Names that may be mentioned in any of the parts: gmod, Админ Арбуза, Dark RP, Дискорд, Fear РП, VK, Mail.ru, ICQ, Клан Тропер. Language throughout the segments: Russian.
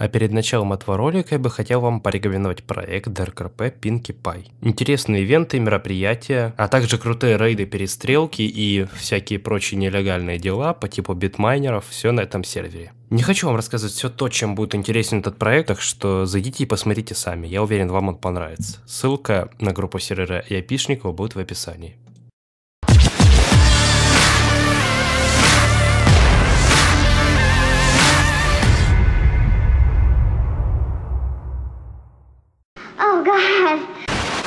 А перед началом этого ролика я бы хотел вам порекомендовать проект Dark RP Pinkie Pie. Интересные ивенты, мероприятия, а также крутые рейды, перестрелки и всякие прочие нелегальные дела по типу битмайнеров, все на этом сервере. Не хочу вам рассказывать все то, чем будет интересен этот проект, так что зайдите и посмотрите сами, я уверен, вам он понравится. Ссылка на группу сервера и айпишников будет в описании.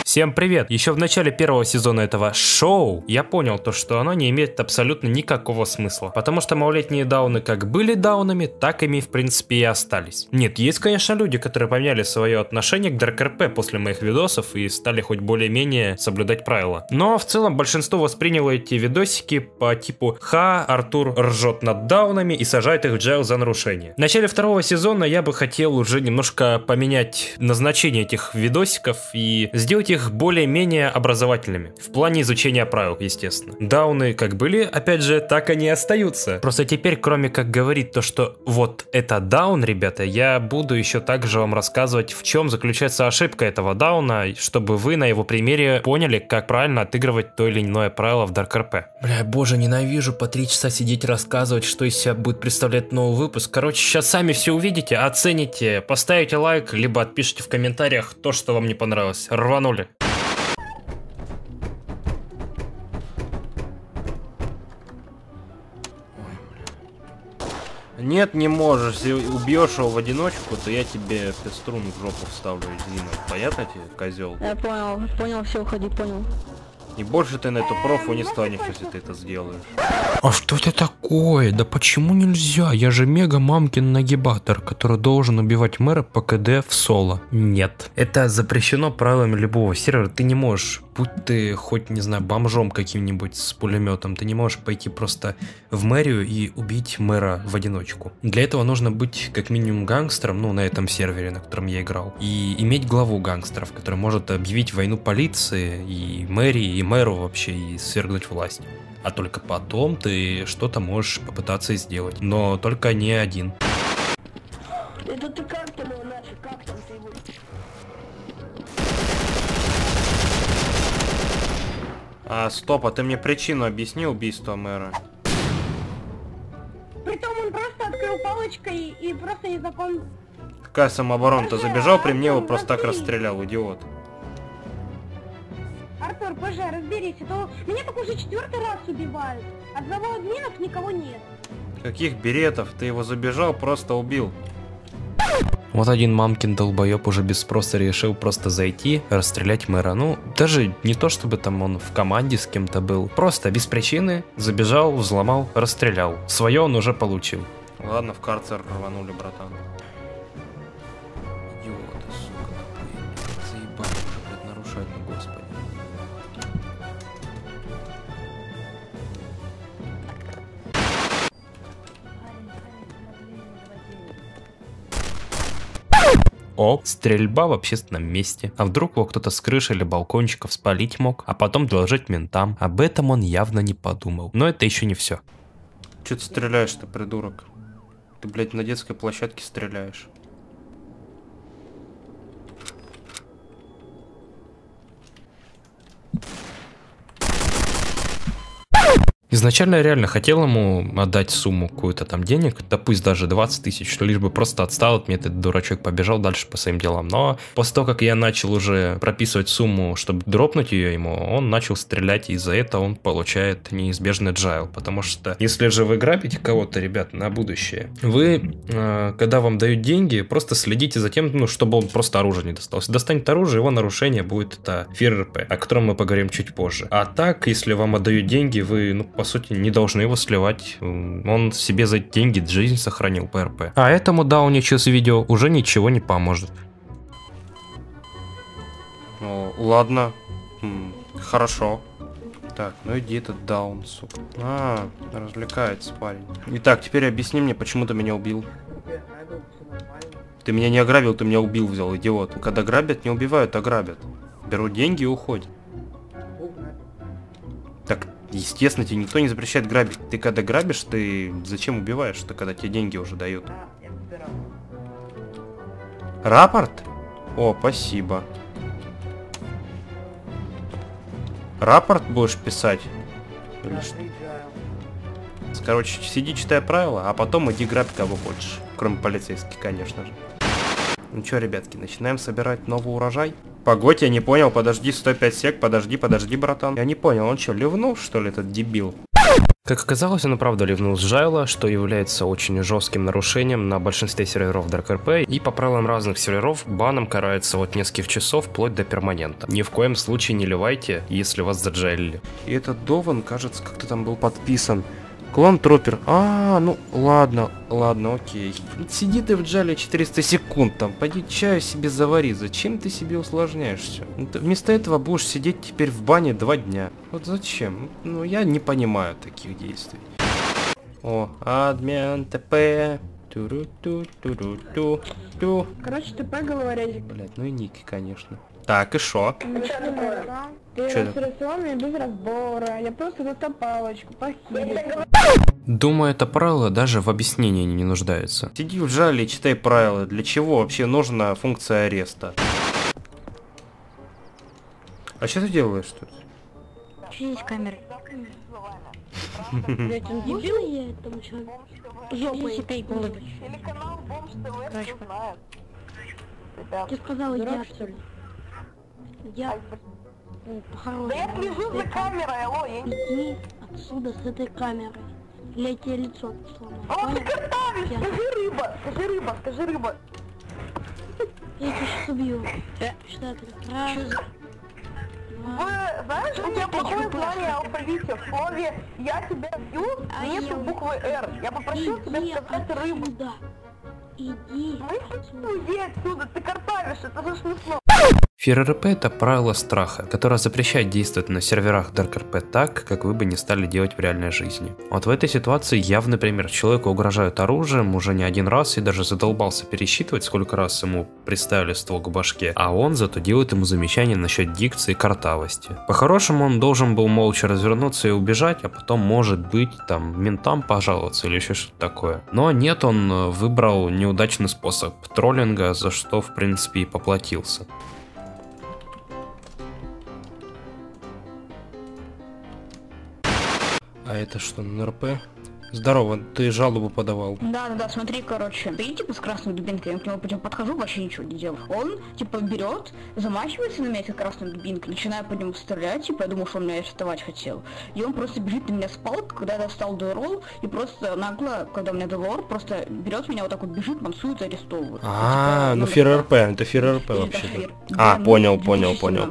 Всем привет! Еще в начале первого сезона этого шоу я понял то, что оно не имеет абсолютно никакого смысла. Потому что малолетние дауны как были даунами, так ими в принципе и остались. Нет, есть конечно люди, которые поменяли свое отношение к Dark RP после моих видосов и стали хоть более-менее соблюдать правила. Но в целом большинство восприняло эти видосики по типу «Ха, Артур ржет над даунами и сажает их в джайл за нарушение». В начале второго сезона я бы хотел уже немножко поменять назначение этих видосиков и сделать их более-менее образовательными, в плане изучения правил, естественно. Дауны как были, опять же, так они и остаются. Просто теперь, кроме как говорить то, что вот это даун, ребята, я буду еще также вам рассказывать, в чем заключается ошибка этого дауна, чтобы вы на его примере поняли, как правильно отыгрывать то или иное правило в Dark RP. Бля, боже, ненавижу по 3 часа сидеть рассказывать, что из себя будет представлять новый выпуск. Короче, сейчас сами все увидите, оцените, поставите лайк, либо отпишите в комментариях то, что вам не понравилось. Рванули. Нет, не можешь. Если убьешь его в одиночку, то я тебе пеструну в жопу вставлю, Зина. Понятно тебе, козел? Я понял, все, уходи, понял. И больше ты на эту профу не станешь, если ты это сделаешь. А что это такое? Да почему нельзя? Я же мега мамкин нагибатор, который должен убивать мэра по КД в соло. Нет. Это запрещено правилами любого сервера. Ты не можешь, будь ты хоть, не знаю, бомжом каким-нибудь с пулеметом, ты не можешь пойти просто в мэрию и убить мэра в одиночку. Для этого нужно быть как минимум гангстером, ну, на этом сервере, на котором я играл, и иметь главу гангстеров, который может объявить войну полиции и мэрии, и мэру вообще, и свергнуть власть. А только потом ты что-то можешь попытаться сделать, но только не один. Это ты как там его нафиг, как там ты его... А, стоп, а ты мне причину объясни убийства мэра? Притом он просто открыл палочкой и просто незаконно... Какая самооборона-то? Забежал при мне, его просто так расстрелял, идиот. Артур, боже, разберись, а то меня только уже 4-й раз убивают. Одного админов никого нет. Каких беретов? Ты его забежал, просто убил. Вот один мамкин долбоеб уже без спроса решил просто зайти, расстрелять мэра. Ну, даже не то, чтобы там он в команде с кем-то был. Просто без причины забежал, взломал, расстрелял. Свое он уже получил. Ладно, в карцер рванули, братан. Идиоты, сука. Заебали уже, блядь, нарушать, ну господи. О, стрельба в общественном месте. А вдруг его кто-то с крыши или балкончиков спалить мог, а потом доложить ментам. Об этом он явно не подумал. Но это еще не все. Че ты стреляешь-то, придурок? Ты, блядь, на детской площадке стреляешь. Изначально я реально хотел ему отдать сумму какую-то там денег, да пусть даже 20 тысяч, что лишь бы просто отстал от меня этот дурачок, побежал дальше по своим делам. Но после того, как я начал уже прописывать сумму, чтобы дропнуть ее ему, он начал стрелять, и за это он получает неизбежный джайл. Потому что если же вы грабите кого-то, ребят, на будущее, вы, когда вам дают деньги, просто следите за тем, ну, чтобы он просто оружие не достался. Достанет оружие, его нарушение будет это Fear РП, о котором мы поговорим чуть позже. А так, если вам отдают деньги, вы, ну, по сути, не должны его сливать. Он себе за деньги жизнь сохранил по РП. А этому дауничу с видео уже ничего не поможет. Ну, ладно. Хорошо. Так, ну иди этот даун, сука. А, развлекается парень. Итак, теперь объясни мне, почему ты меня убил. Ты меня не ограбил, ты меня убил, взял, идиот. Когда грабят, не убивают, а грабят. Берут деньги и уходят. Так, естественно, тебе никто не запрещает грабить. Ты когда грабишь, ты зачем убиваешь? Ты когда тебе деньги уже дают. Рапорт? О, спасибо. Рапорт будешь писать? Короче, сиди, читай правила, а потом иди грабь кого хочешь. Кроме полицейских, конечно же. Ну что, ребятки, начинаем собирать новый урожай? Погодь, я не понял, подожди, 105 сек, подожди, братан. Я не понял, он что, ливнул, что ли, этот дебил? Как оказалось, он и правда ливнул с Джайла, что является очень жестким нарушением на большинстве серверов Dark RP, и по правилам разных серверов баном карается от нескольких часов вплоть до перманента. Ни в коем случае не ливайте, если вас заджайлили. И этот Дован, кажется, как-то там был подписан. Клан Тропер. А, ну ладно, ладно, окей. Сиди ты в джале 400 секунд там, пойди чаю себе завари. Зачем ты себе усложняешься? Ты вместо этого будешь сидеть теперь в бане 2 дня. Вот зачем? Ну, я не понимаю таких действий. О, админ ТП. Ту-ру-ту-ту-ру-ту-ту. Короче, ТП головорезик. Блять, ну и ники, конечно. Так, и шо? Думаю, это правило даже в объяснении не нуждается. Сиди в жале и читай правила. Для чего вообще нужна функция ареста? А что ты делаешь тут? Есть камеры. Ты сказала, я что ли? Я... Да я слежу за камерой, алло, я... Иди отсюда с этой камерой. Я тебе лицо сломаю. Алло, ты картавишь, скажи рыба. Я тебя сейчас убью. Что это? Вы, знаешь, у меня плохое знание алфавита. В слове «я тебя бью» нету буквы «Р». Я попросил тебя сказать «рыба». Иди. Иди отсюда, ты картавишь, это же смешно. Fear РП — это правило страха, которое запрещает действовать на серверах Dark RP так, как вы бы не стали делать в реальной жизни. Вот в этой ситуации я, например, человеку угрожают оружием уже не один раз и даже задолбался пересчитывать, сколько раз ему приставили ствол к башке, а он зато делает ему замечание насчет дикции и картавости. По-хорошему он должен был молча развернуться и убежать, а потом, может быть, там, ментам пожаловаться или еще что-то такое. Но нет, он выбрал неудачный способ троллинга, за что, в принципе, и поплатился. А это что, на РП? Здорово, ты жалобу подавал. Да, смотри, короче, ты типа с красной дубинкой, я к нему потом подхожу, вообще ничего не делаю. Он типа берет, замахивается на меня этой красной дубинкой, начинаю по нему стрелять, типа я думал, что он меня арестовать хотел. И он просто бежит на меня с палкой, когда я достал дуэрол, и просто нагло, когда у меня дуэлор, просто берет меня вот так вот, бежит, мансует, арестовывает. А, ну Fear РП, это Fear РП вообще. А, понял,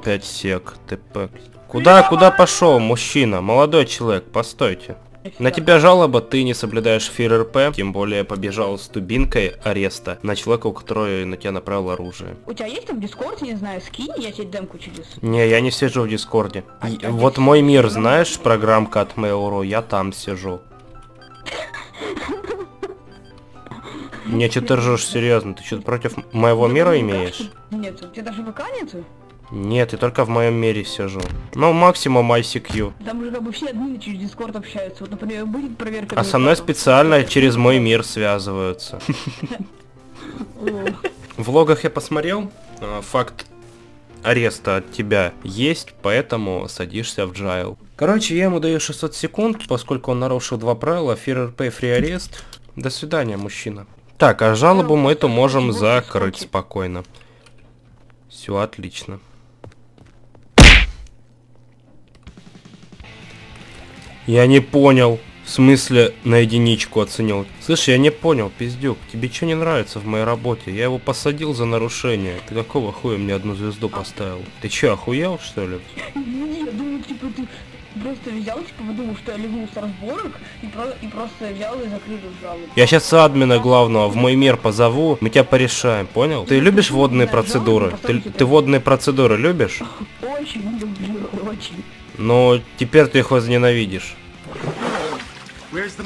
5 сек, ТП. Куда пошел, мужчина? Молодой человек, постойте. На тебя жалоба, ты не соблюдаешь Fear РП, тем более побежал с дубинкой ареста на человека, у которого на тебя направил оружие. У тебя есть там Дискорд, не знаю, скинь, я тебе дам кучу диск. Не, я не сижу в Дискорде. Вот мой мир, знаешь, программка от Mail.ru, я там сижу. Мне что ты ржешь, серьезно, ты что-то против моего мира имеешь? Нет, у тебя даже ВК нету? Нет, я только в моем мире сижу. Ну, максимум ICQ. Там же как бы все админы через Дискорд общаются. Вот, например, будет проверка... А со мной специально через мой мир связываются. В логах я посмотрел. Факт ареста от тебя есть, поэтому садишься в джайл. Короче, я ему даю 600 секунд, поскольку он нарушил 2 правила. Fear РП и фри арест. До свидания, мужчина. Так, а жалобу мы эту можем закрыть спокойно. Все отлично. Я не понял. В смысле на единичку оценил? Слышь, я не понял, пиздюк. Тебе что не нравится в моей работе? Я его посадил за нарушение. Ты какого хуя мне 1 звезду поставил? Ты че, охуел, что ли? Я думаю, типа, ты просто взял, типа, подумал, что я ливнул с разборок, и просто взял и закрыл жалобу. Я сейчас админа главного в мой мир позову, мы тебя порешаем, понял? Ты любишь водные процедуры? Ты водные процедуры любишь? Очень люблю, очень. Но теперь ты их возненавидишь. Будет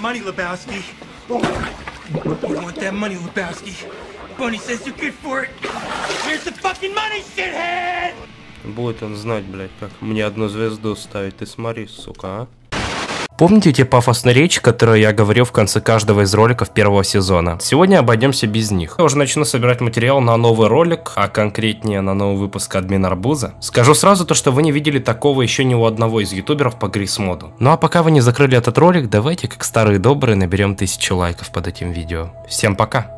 он знать, блядь, как мне 1 звезду ставить. Ты смотри, сука, а? Помните те пафосные речи, которые я говорил в конце каждого из роликов первого сезона? Сегодня обойдемся без них. Я уже начну собирать материал на новый ролик, а конкретнее на новый выпуск Админ Арбуза. Скажу сразу то, что вы не видели такого еще ни у одного из ютуберов по грис-моду. Ну а пока вы не закрыли этот ролик, давайте как старые добрые наберем 1000 лайков под этим видео. Всем пока!